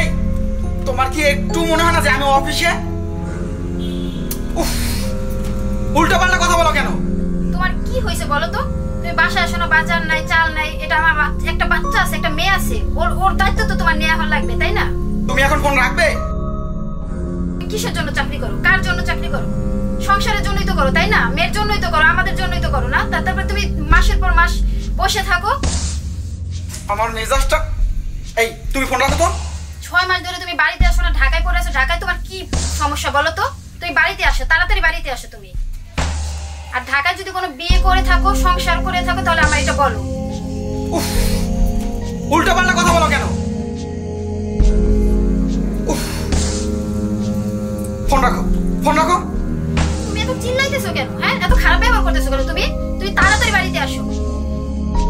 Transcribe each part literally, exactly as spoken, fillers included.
এই তোমার কি একটু মনে হয় না যে আমি অফিসে? উফ, উল্টোপাল্টা কথা বলো কেন? তোমার কি হয়েছে বলো তো? তুমি বাসায় আসো না, বাজার নাই, চাল নাই, এটা আমার একটা বাচ্চা আছে, একটা মেয়ে আছে, ওর ওর দায়িত্ব তো তোমার নেওয়া লাগবে, তাই না? তুমি এখন ফোন রাখবে? কিসের জন্য চাকরি করো? কার জন্য চাকরি করো? সংসারের জন্যই তো করো, তাই না? মেয়ের জন্যই তো করো, আমাদের জন্যই তো করো না? তারপরে তুমি মাসের পর মাস বসে থাকো। আমার মেজাজটা এই, তুমি ফোন রাখো তো। ছয় মাস ধরে তুমি বাড়িতে আসো না, ঢাকায় পড়ে আছো। ঢাকায় তোমার কি সমস্যা বলো তো? তুমি বাড়িতে আসো, তাড়াতাড়ি বাড়িতে আসো তুমি। আর ঢাকায় যদি কোনো বিয়ে করে থাকো, সংসার করে থাকো, তাহলে আমার এটা বলো। উফ, উল্টোপাল্টা কথা বলো কেন? উফ, ফোন রাখো, ফোন রাখো। তুমি এত চিল্লাইতেছো কেন? হ্যাঁ, এত খারাপ ব্যবহার করতেছো কেন তুমি? তুমি তাড়াতাড়ি বাড়িতে আসো।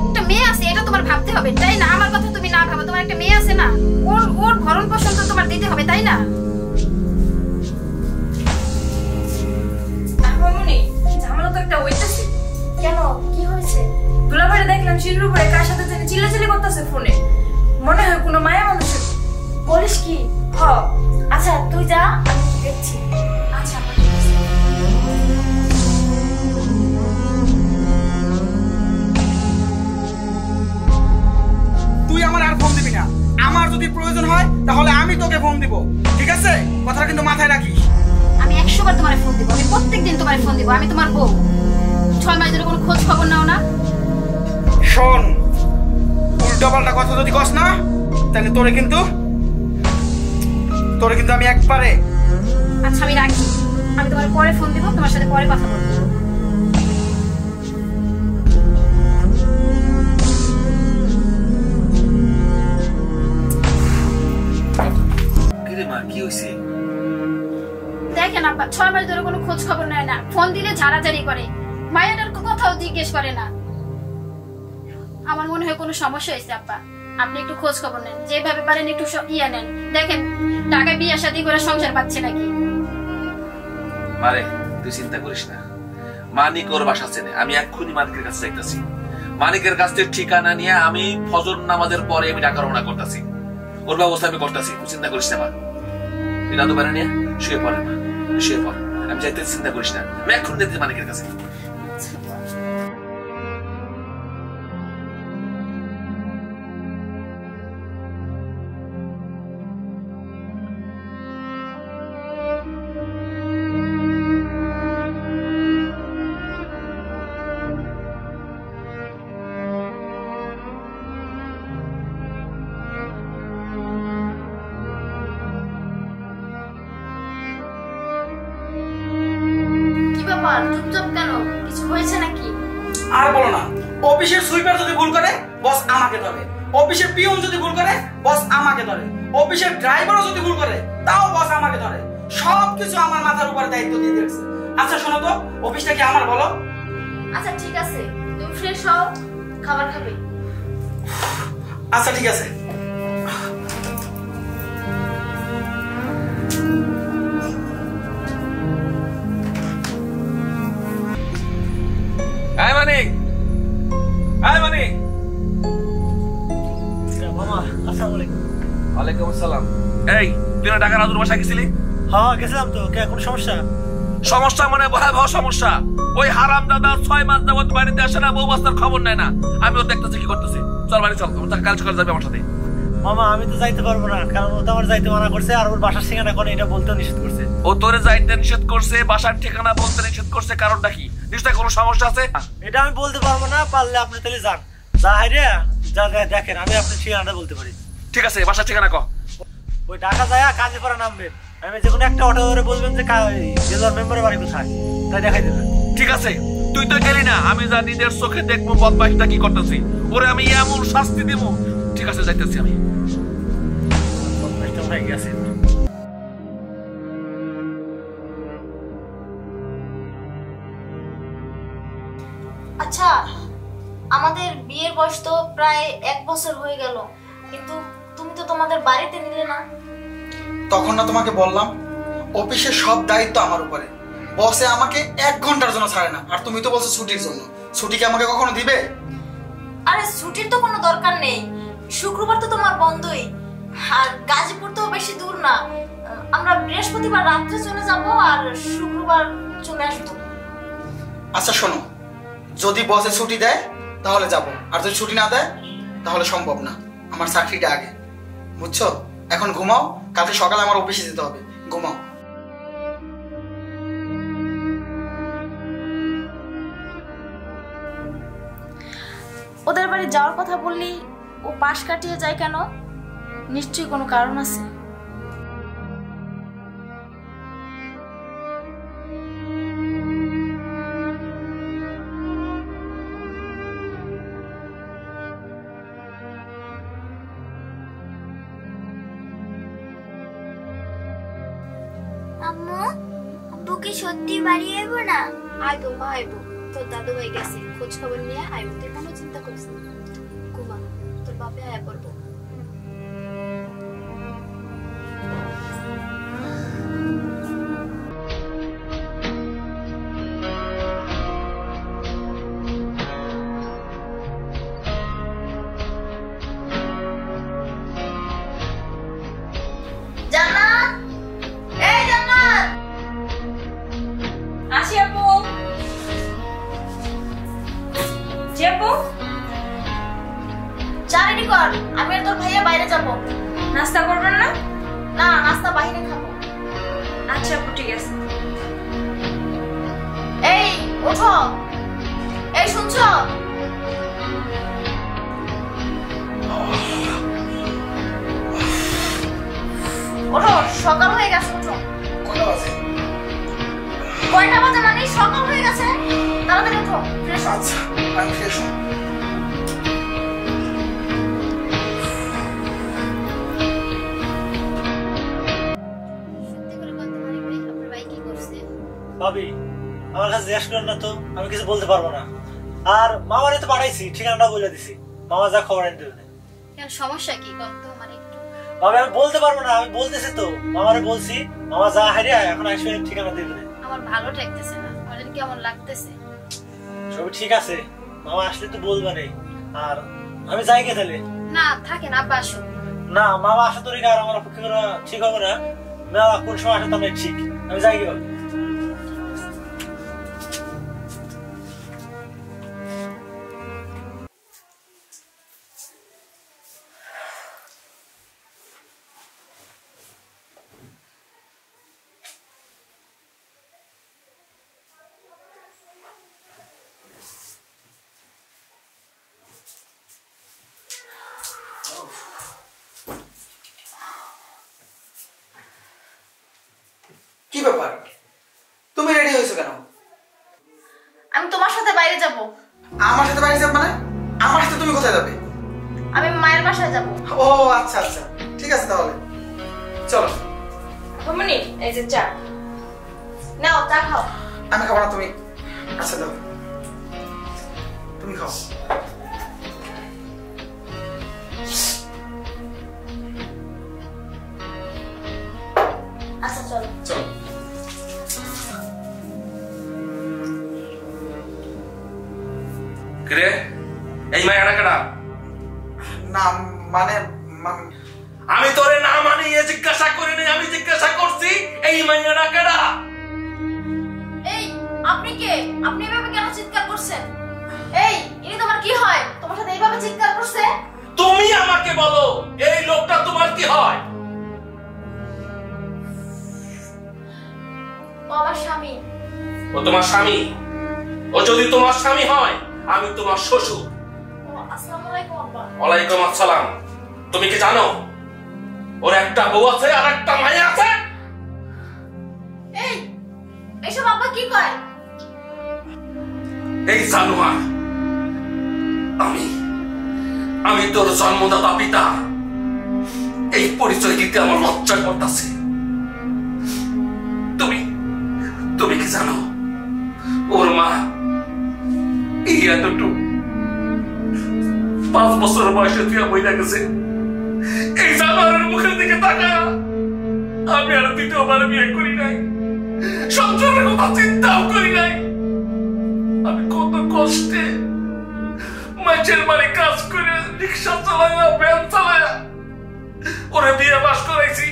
একটা মেয়ে আছে, এটা তোমার ভাবতে হবে, তাই না? আমার কথা তুমি না ভাবো, তোমার একটা মেয়ে আছে না, ওর ওর ভরণ পোষণ তো তোমার দিতে হবে, তাই না? তুই আমার আর ফোন দিবি না। আমার যদি প্রয়োজন হয় তাহলে আমি তোকে ফোন দিব, ঠিক আছে? কথাটা কিন্তু মাথায় রাখিস। আমি একশো বার তোমার ফোন দিব, আমি প্রত্যেকদিন তোমার ফোন দিব। আমি তোমার বউ, ছয় মাস ধরে কোনো খোঁজ খবর নাও না। শোন, উল্টোপাল্টা কথা যদি কস না, তাহলে তোরে কিন্তু তোরে কিন্তু আমি একবারে। আচ্ছা আমি রাখি, আমি তোমার পরে ফোন দিব, তোমার সাথে পরে কথা বলবো। কিরে মা, কি হইছে? দেখেন আপা, ছয় মাস ধরে কোনো খোঁজ খবর নেয় না, ফোন দিলে ঝাড়াঝাড়ি করে, মায়ের কোথাও জিজ্ঞেস করে না। আমার মনে হয় কোনো সমস্যা হয়েছে আপা। আপনি একটু খোঁজ খবর নেন, যেভাবে পারেন একটু ইয়ে নেন, দেখেন টাকা বিয়ে শাদী করে সংসার পাচ্ছে নাকি। মারে তুই চিন্তা করিস না, মানিক ওর বাসা চেনে। আমি এক্ষুনি মানিকের কাছে যাইতাছি, মানিকের কাছ থেকে ঠিকানা নিয়ে আমি ফজর নামাজের পরে আমি টাকা রওনা করতেছি, ওর ব্যবস্থা আমি করতেছি, তুই চিন্তা করিস না। মা তুই রাধু পারে নিয়ে শুয়ে পড়ে, মা শুয়ে পড়ে, আমি যাইতে চিন্তা করিস না, আমি এক্ষুনি যাইতে মানিকের কাছে। আর বলো না, অফিসের সুইপার যদি ভুল করে বস আমাকে ধরে, অফিসের পিয়ন যদি ভুল করে বস আমাকে ধরে, অফিসের ড্রাইভারও যদি ভুল করে তাও বস আমাকে ধরে। সবকিছু আমার মাথার উপর দায়িত্ব দিয়ে দিয়েছে। আচ্ছা শোনো তো, অফিসটা কি আমার বলো? আচ্ছা ঠিক আছে, তুমি ফ্রেশ হও, খাবার খাবে। আচ্ছা ঠিক আছে। কারণটা কি নিশ্চয় কোনো সমস্যা আছে, এটা আমি বলতে পারবো না। পারলে আপনি তাহলে যান, দেখেন আমি আপনার ঠিকানাটা বলতে পারি, ঠিক আছে? বাসার ঠিকানা কো। ওই ঢাকা যায় কাজীপাড়া নামবেন, আমি যে কোনো একটা অটো ধরে বলবেন যে জেলার মেম্বারের বাড়ি কোথায়, তাই দেখাই দেবেন, ঠিক আছে? তুই তো গেলি না, আমি যা নিজের চোখে দেখবো বদমাইশটা কি করতেছি, ওরে আমি এমন শাস্তি দেবো। ঠিক আছে, যাইতেছি আমি। বদমাইশটা হয়ে গেছে। আচ্ছা, আমাদের বিয়ের বয়স তো প্রায় এক বছর হয়ে গেল, কিন্তু তুমি তো তোমাদের বাড়িতে নিলে না। তখন না তোমাকে বললাম অফিসের সব দায়িত্ব আমার উপরে, বসে আমাকে এক ঘন্টার জন্য ছাড়ে না, আর তুমি তো বলছো ছুটির জন্য। ছুটি কি আমাকে কখনো দিবে? আরে ছুটির তো কোনো দরকার নেই, শুক্রবার তো তোমার বন্ধই, আর গাজীপুর না, আমরা বৃহস্পতিবার রাত্রে চলে যাব আর শুক্রবার চলে আসবো। আচ্ছা শোনো, যদি বসে ছুটি দেয় তাহলে যাব, আর যদি ছুটি না দেয় তাহলে সম্ভব না। আমার চাকরিটা আগে, বুঝছো? এখন ঘুমাও, কালকে সকালে আমার অফিসে যেতে হবে। ঘুমাও। ওদের বাড়ি যাওয়ার কথা বললি ও পাশ কাটিয়ে যায় কেন? নিশ্চয়ই কোনো কারণ আছে। আম্মু, বুকে সত্যি বাড়ি আইব না? আইব মা, আইব। তোর দাদু ভাই গেছে খোঁজ খবর নিয়ে, আইব। তুই কোনো চিন্তা করিস না, ঘুমা, তোর বাপে আয়া পড়ব। আমি আর তোর ভাইয়া বাইরে যাব। নাস্তা করবেন না? না, নাস্তা বাইরে খাবো। আচ্ছা ঠিক আছে। এই ওঠো, এই শুনছো? ওঠো, সকাল হয়ে গেছে। ওঠো। কয়টা বাজে? কয়টা বাজে মানে সকাল হয়ে গেছে, তাড়াতাড়ি ওঠো। আচ্ছা আমি ফ্রেশ হই। ভাবি, আমার কাছে জিজ্ঞাসা করেন না তো, আমি কিছু বলতে পারবো না। আর মামারে তো পাঠাইছি, ঠিকানাটা বলে দিছি, মামা যা খবর আনতে হবে। সমস্যা কি বলতো? মানে ভাবি আমি বলতে পারবো না। আমি বলতেছি তো, মামারে বলছি, মামা যা হারিয়ে এখন আসবে ঠিকানা দিয়ে দেবে। আমার ভালো লাগতেছে না, আমাদের কেমন লাগতেছে। সবই ঠিক আছে, মামা আসলে তো বলবা রে। আর আমি যাই গে তাহলে? না থাকেন, আব্বা আসুন। না মামা আসা তো রেখে আর আমার পক্ষে ঠিক হবে না। না কোন সময় আসে তাহলে ঠিক। আমি যাই গে ভাবি। ব্যাপার, তুমি রেডি হয়েছো কেন? আমি তোমার সাথে বাইরে যাব। আমার সাথে বাইরে যাব মানে? আমার সাথে তুমি কোথায় যাবে? আমি মায়ের বাসায় যাব। ও আচ্ছা আচ্ছা, ঠিক আছে তাহলে চলো। ঘুমনি, এই যে চা নাও, চা খাও। আমি খাবো না, তুমি। আচ্ছা দাও, তুমি খাও। আচ্ছা চলো চলো। আমি তোরে না মানে জিজ্ঞাসা করিনি, আমি জিজ্ঞাসা করছি এই মাইয়াটা কেডা? এই আপনি কে? আপনি এভাবে কেন চিৎকার করছেন? এই ইনি তোমার কি হয়? তোমার সাথে এইভাবে চিৎকার করছে? তুমি আমাকে বলো এই লোকটা তোমার কি হয়? বাবা স্বামী। ও তোমার স্বামী? ও যদি তোমার স্বামী হয় আমি তোমার শ্বশুর। আসসালামু আলাইকুম আব্বা। ওয়ালাইকুম আসসালাম। তুমি কি জানো ওর একটা বউ আছে আর একটা মায়া আছে? এই এসব আব্বা কি কয়? এই জানোয়ার, আমি আমি তোর জন্মদাতা পিতা, এই পরিচয় দিতে আমার লজ্জা করতেছে। তুমি তুমি কি জানো ওর মা এই এতটুকু পাঁচ বছর বয়সে তুই বইটা গেছে। এই জানোয়ারের মুখের দিকে তাকা। আমি আর দ্বিতীয়বার বিয়ে করি নাই, সংসারের কথা চিন্তাও করি নাই। আমি কত কষ্টে মাছের বাড়ি কাজ করে রিক্সা চালায়া, ভ্যান চালায়া ওরে বিয়ে বাস করাইছি।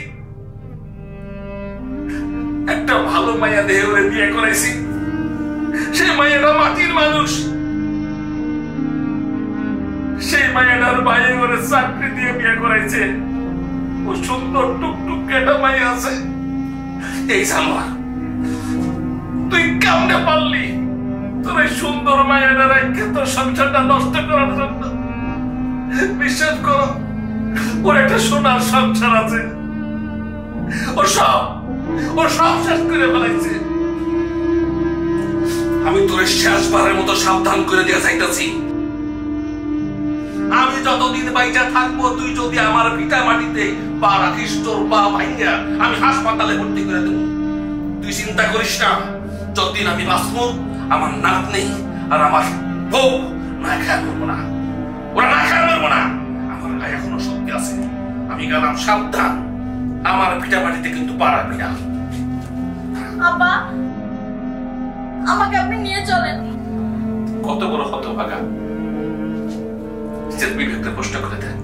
হলো মাইয়া দেহরে বিয়ে করাইছি, সেই মাইয়াটা মাটির মানুষ, সেই মাইয়াটার বাইরে করে চাকরি দিয়ে বিয়ে করাইছে। ও সুন্দর টুকটুক একটা মাইয়া আছে। এই জামা তুই কামনে পারলি তোর এই সুন্দর মায়েরা রেখে তোর সংসারটা নষ্ট করার জন্য? বিশ্বাস কর, ওর একটা সোনার সংসার আছে, ও সব ও সব শেষ করে ফেলাইছে। আমি তোর শেষবারের মতো সাবধান করে দিয়ে যাইতেছি, আমি যতদিন বাইচা থাকবো তুই যদি আমার ভিটা মাটিতে পা রাখিস তোর পা ভাইয়া আমি হাসপাতালে ভর্তি করে দেবো। তুই চিন্তা করিস না, যতদিন আমি বাঁচবো আমার নাক নেই আর আমার বউ না খেয়া করবো না, ওরা না খেয়া করবো না। আমার গায়ে এখনো শক্তি আছে, আমি গেলাম সাবধান, আমার ভিটা মাটিতে কিন্তু পা রাখবি না। আব্বা, আমাকে আপনি নিয়ে চলেন। কত বড় হতভাগা, নিজের বিবেককে প্রশ্ন করে দেয়।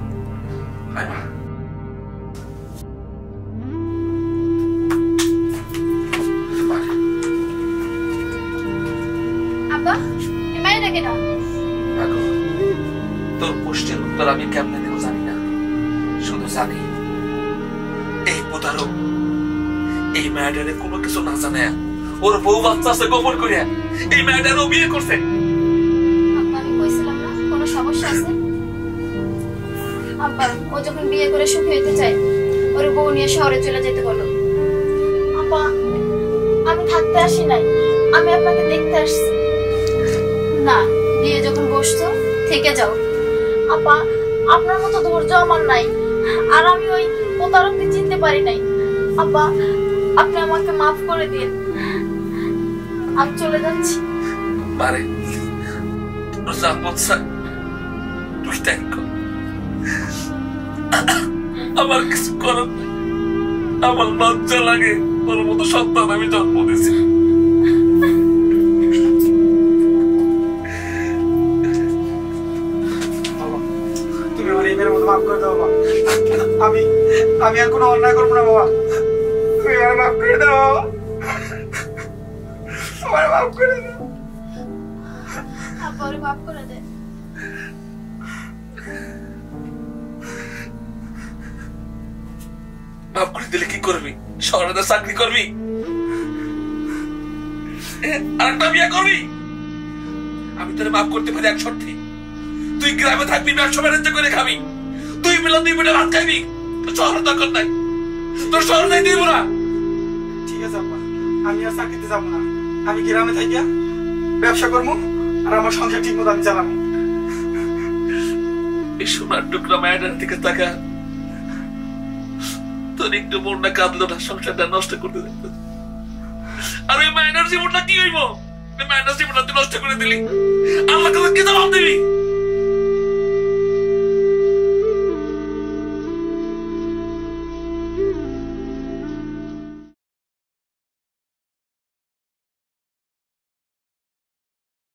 তোর প্রশ্নের উত্তর আমি কেমনে দেবো জানি না, শুধু জানি এই প্রতারক এই মেয়েটারে কোনো কিছু না জানে ওর বউ বাচ্চা আছে গোপন করে এই মেয়েটারও বিয়ে করছে। আমি কইছিলাম না কোনো সমস্যা আছে। আব্বা, ও যখন বিয়ে করে সুখী হতে চায় ওর বউ নিয়ে শহরে চলে যেতে বলো। আব্বা, আমি থাকতে আসি নাই, আমি আপনাকে দেখতে আসছি। না, বিয়ে যখন বসছো থেকে যাও। আপা, আপনার মতো ধৈর্য আমার নাই, আর আমি ওই প্রতারককে চিনতে পারি নাই। আপা, আপনি আমাকে মাফ করে দিন, আমি চলে যাচ্ছি। আরে তুই দেখো, আমার কিছু করার নেই, আমার লজ্জা লাগে তোর মতো সন্তান আমি জন্ম দিয়েছি। আমি আমি আর কোনো অন্যায় করবো না বাবা, তুমি আমার মাফ করে দাও বাবা, আমার মাফ করে দাও। আবার মাফ করে দে। মাফ করে দিলে কি করবি? শহরে চাকরি করবি, আরেকটা বিয়ে করবি? আমি তোরে মাফ করতে পারি এক শর্তে, তুই গ্রামে থাকবি, ব্যবসা বাণিজ্য করে খাবি, দুই বেলা দুই বেলা ভাত খাবি, শহরে দরকার নাই, তোর শহর নাই দিব না। ঠিক আছে আব্বা, আমি আর চাকরিতে যাবো না, আমি গ্রামে থাকি ব্যবসা করবো আর আমার সংসার ঠিক মতো আমি চালাবো। এই সোনার টুকরা মায়ের দিকে তাকা, তোর একটু মনটা কাঁদলো না, সংসারটা নষ্ট করতে দেখতো। আর ওই মায়ের জীবনটা কি হইব? মায়ের জীবনটা তুই নষ্ট করে দিলি, আমার কথা কি জবাব দিবি?